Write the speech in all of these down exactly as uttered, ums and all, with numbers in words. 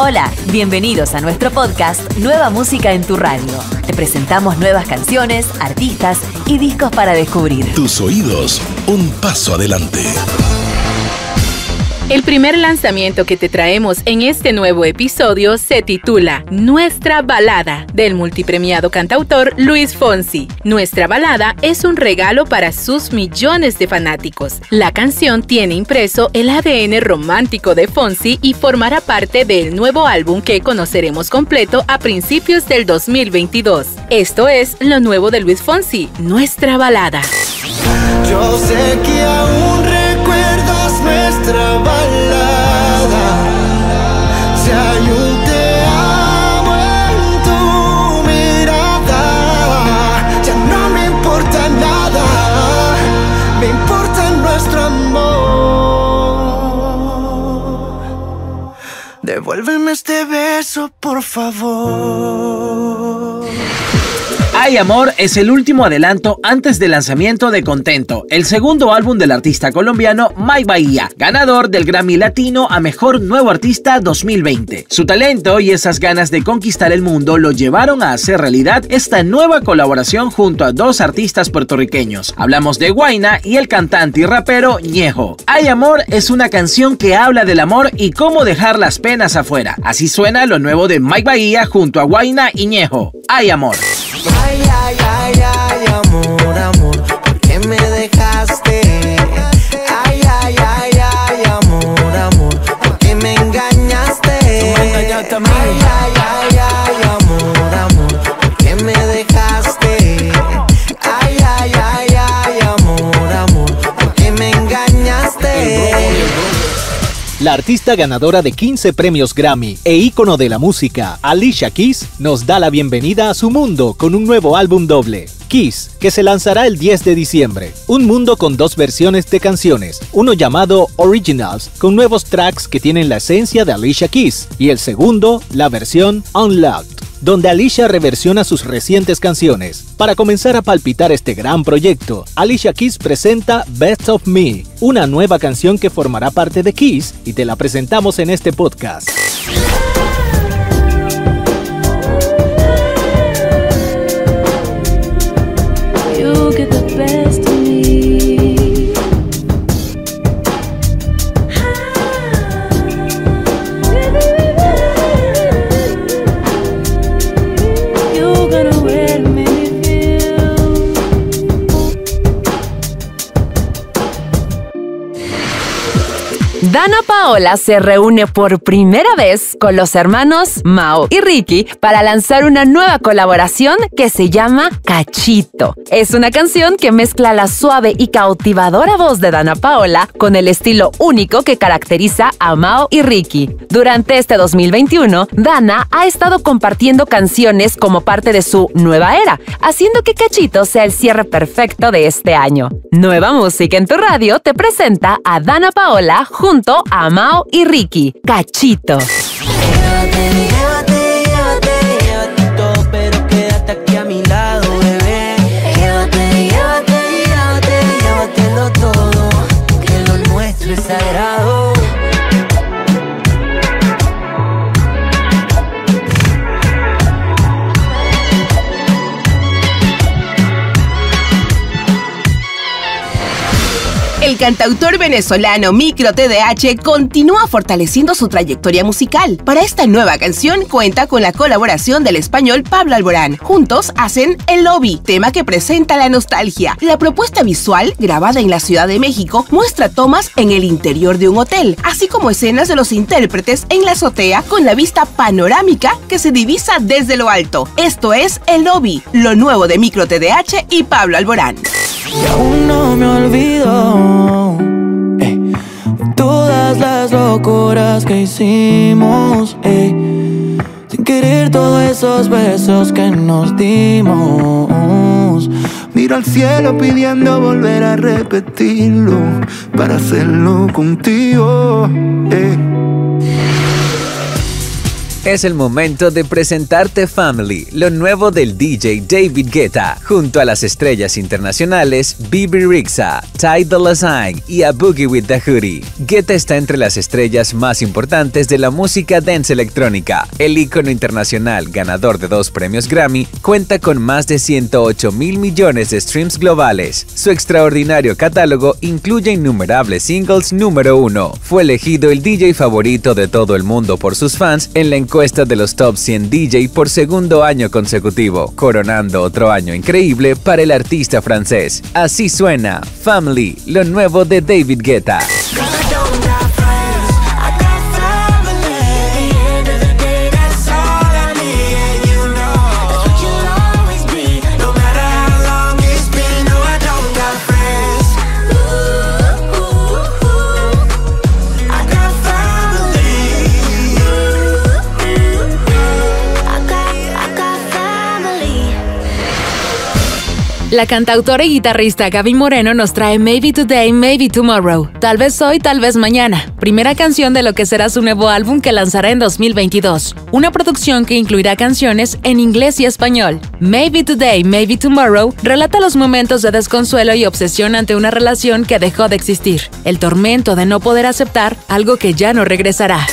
Hola, bienvenidos a nuestro podcast Nueva Música en tu Radio. Te presentamos nuevas canciones, artistas y discos para descubrir. Tus oídos, un paso adelante. El primer lanzamiento que te traemos en este nuevo episodio se titula Nuestra Balada, del multipremiado cantautor Luis Fonsi. Nuestra Balada es un regalo para sus millones de fanáticos. La canción tiene impreso el A D N romántico de Fonsi y formará parte del nuevo álbum que conoceremos completo a principios del dos mil veintidós. Esto es lo nuevo de Luis Fonsi, Nuestra Balada. Yo sé que aún recuerdas nuestra balada. Devuélveme este beso, por favor. Ay Amor es el último adelanto antes del lanzamiento de Contento, el segundo álbum del artista colombiano Mike Bahía, ganador del Grammy Latino a Mejor Nuevo Artista dos mil veinte. Su talento y esas ganas de conquistar el mundo lo llevaron a hacer realidad esta nueva colaboración junto a dos artistas puertorriqueños. Hablamos de Guaynaa y el cantante y rapero Ñejo. Ay Amor es una canción que habla del amor y cómo dejar las penas afuera. Así suena lo nuevo de Mike Bahía junto a Guaynaa y Ñejo. Ay Amor. Ay, ay, ay, ay, amor, amor, ¿por qué me dejaste? Ay, ay, ay, ay, amor, amor, ¿por qué me engañaste? Tú me engañaste a mí. Ay, ay, ay, ay, amor, amor, ¿por qué me dejaste? Ay, ay, ay, ay, amor, amor, ¿por qué me engañaste? La artista ganadora de quince premios Grammy e ícono de la música, Alicia Keys, nos da la bienvenida a su mundo con un nuevo álbum doble, Keys, que se lanzará el diez de diciembre. Un mundo con dos versiones de canciones, uno llamado Originals, con nuevos tracks que tienen la esencia de Alicia Keys, y el segundo, la versión Unlocked, donde Alicia reversiona sus recientes canciones. Para comenzar a palpitar este gran proyecto, Alicia Keys presenta Best of Me, una nueva canción que formará parte de Keys y te la presentamos en este podcast. Danna Paola se reúne por primera vez con los hermanos Mau y Ricky para lanzar una nueva colaboración que se llama Cachito. Es una canción que mezcla la suave y cautivadora voz de Danna Paola con el estilo único que caracteriza a Mau y Ricky. Durante este dos mil veintiuno, Danna ha estado compartiendo canciones como parte de su nueva era, haciendo que Cachito sea el cierre perfecto de este año. Nueva Música en tu Radio te presenta a Danna Paola junto a Mau y Ricky, Cachito. Llévate, llévate, llévate, llévate todo, pero quédate aquí a mi lado, bebé. Llévate, llévate, llévate, llévatelo todo, que lo nuestro es sagrado. El cantautor venezolano Micro T D H continúa fortaleciendo su trayectoria musical. Para esta nueva canción cuenta con la colaboración del español Pablo Alborán. Juntos hacen El Lobby, tema que presenta la nostalgia. La propuesta visual, grabada en la Ciudad de México, muestra tomas en el interior de un hotel, así como escenas de los intérpretes en la azotea con la vista panorámica que se divisa desde lo alto. Esto es El Lobby, lo nuevo de Micro T D H y Pablo Alborán. Y aún no me olvido eh, todas las locuras que hicimos eh, sin querer todos esos besos que nos dimos. Miro al cielo pidiendo volver a repetirlo para hacerlo contigo eh. Es el momento de presentarte Family, lo nuevo del D J David Guetta, junto a las estrellas internacionales Bebe Rexha, Ty Dolla $ign y A Boogie with the Hoodie. Guetta está entre las estrellas más importantes de la música dance electrónica. El ícono internacional, ganador de dos premios Grammy, cuenta con más de ciento ocho mil millones de streams globales. Su extraordinario catálogo incluye innumerables singles número uno. Fue elegido el D J favorito de todo el mundo por sus fans en la encuesta de los Top cien D J por segundo año consecutivo, coronando otro año increíble para el artista francés. Así suena Family, lo nuevo de David Guetta. La cantautora y guitarrista Gaby Moreno nos trae Maybe Today, Maybe Tomorrow, tal vez hoy, tal vez mañana, primera canción de lo que será su nuevo álbum que lanzará en dos mil veintidós, una producción que incluirá canciones en inglés y español. Maybe Today, Maybe Tomorrow relata los momentos de desconsuelo y obsesión ante una relación que dejó de existir, el tormento de no poder aceptar algo que ya no regresará.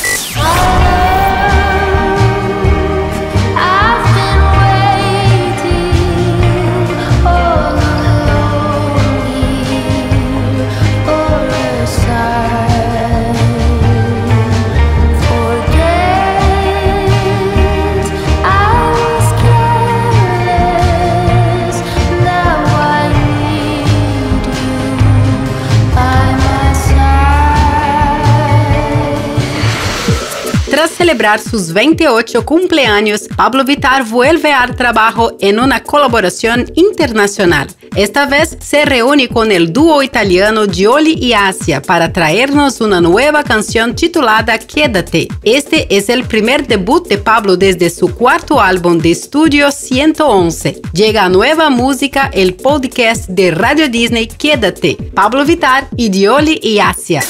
Tras celebrar sus veintiocho cumpleaños, Pablo Vittar vuelve al trabajo en una colaboración internacional. Esta vez se reúne con el dúo italiano Gioli y Assia para traernos una nueva canción titulada Quédate. Este es el primer debut de Pablo desde su cuarto álbum de estudio ciento once. Llega a Nueva Música, el podcast de Radio Disney Quédate, Pablo Vittar y Gioli y Assia.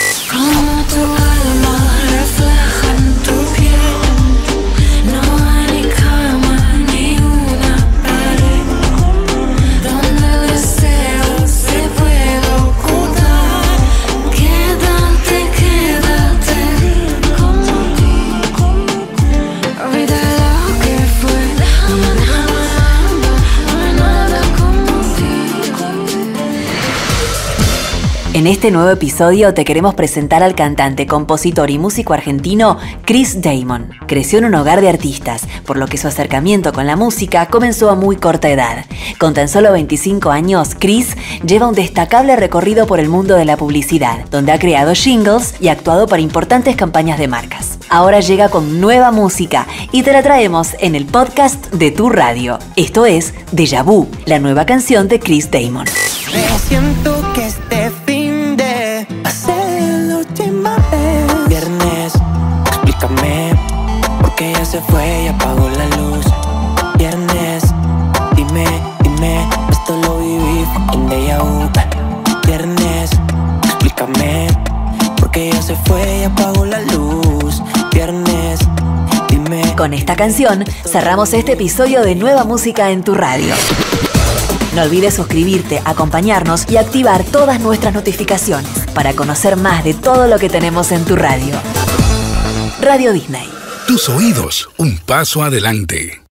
En este nuevo episodio te queremos presentar al cantante, compositor y músico argentino Chris Deimon. Creció en un hogar de artistas, por lo que su acercamiento con la música comenzó a muy corta edad. Con tan solo veinticinco años, Chris lleva un destacable recorrido por el mundo de la publicidad, donde ha creado jingles y actuado para importantes campañas de marcas. Ahora llega con nueva música y te la traemos en el podcast de tu radio. Esto es Déjà Vu, la nueva canción de Chris Deimon. Siento que este fin de va a ser la última vez. Viernes, explícame por qué ella se fue y apagó la luz. Viernes, dime, dime, esto lo viví en déjà vu. Viernes, explícame por qué ella se fue y apagó la luz. Viernes, dime. Con esta canción cerramos este episodio de Nueva Música en tu radio. No olvides suscribirte, acompañarnos y activar todas nuestras notificaciones para conocer más de todo lo que tenemos en tu radio. Radio Disney. Tus oídos, un paso adelante.